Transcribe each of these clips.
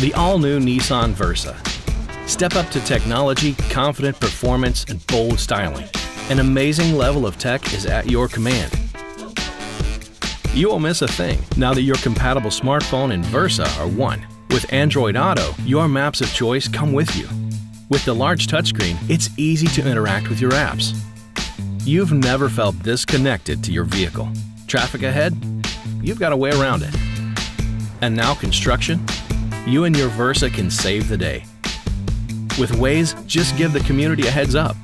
The all-new Nissan Versa. Step up to technology, confident performance, and bold styling. An amazing level of tech is at your command. You won't miss a thing now that your compatible smartphone and Versa are one. With Android Auto, your maps of choice come with you. With the large touchscreen, it's easy to interact with your apps. You've never felt this connected to your vehicle. Traffic ahead? You've got a way around it. And now construction? You and your Versa can save the day. With Waze, just give the community a heads up.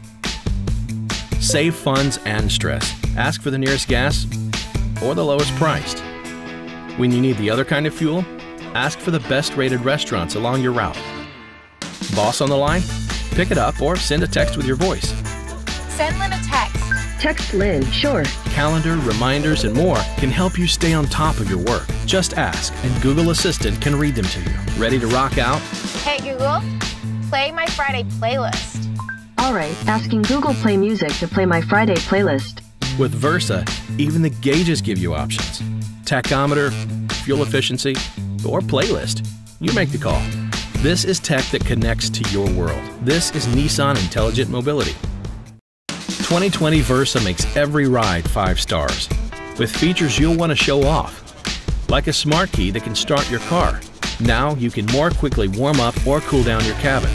Save funds and stress. Ask for the nearest gas or the lowest priced. When you need the other kind of fuel, ask for the best rated restaurants along your route. Boss on the line? Pick it up or send a text with your voice. Send Lynn a text. Text Lynn, sure. Calendar, reminders, and more can help you stay on top of your work. Just ask, and Google Assistant can read them to you. Ready to rock out? Hey Google, play my Friday playlist. All right, asking Google Play Music to play my Friday playlist. With Versa, even the gauges give you options. Tachometer, fuel efficiency, or playlist. You make the call. This is tech that connects to your world. This is Nissan Intelligent Mobility. 2020 Versa makes every ride 5 stars, with features you'll want to show off, like a smart key that can start your car. Now you can more quickly warm up or cool down your cabin.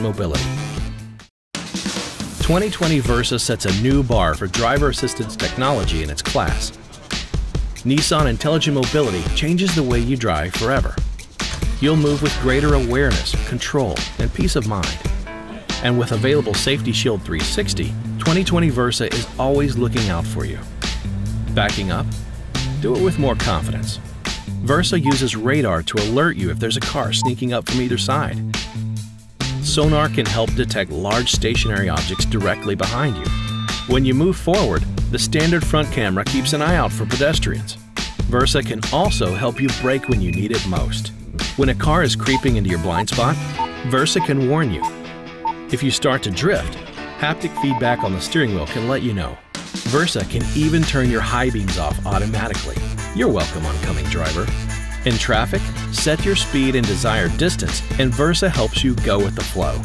Mobility. 2020 Versa sets a new bar for driver assistance technology in its class. Nissan Intelligent Mobility changes the way you drive forever. You'll move with greater awareness, control, and peace of mind. And with available Safety Shield 360, 2020 Versa is always looking out for you. Backing up? Do it with more confidence. Versa uses radar to alert you if there's a car sneaking up from either side. Sonar can help detect large stationary objects directly behind you. When you move forward, the standard front camera keeps an eye out for pedestrians. Versa can also help you brake when you need it most. When a car is creeping into your blind spot, Versa can warn you. If you start to drift, haptic feedback on the steering wheel can let you know. Versa can even turn your high beams off automatically. You're welcome, oncoming driver. In traffic, set your speed and desired distance, and Versa helps you go with the flow.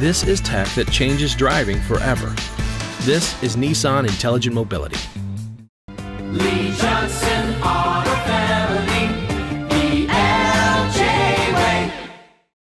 This is tech that changes driving forever. This is Nissan Intelligent Mobility. Lee Johnson.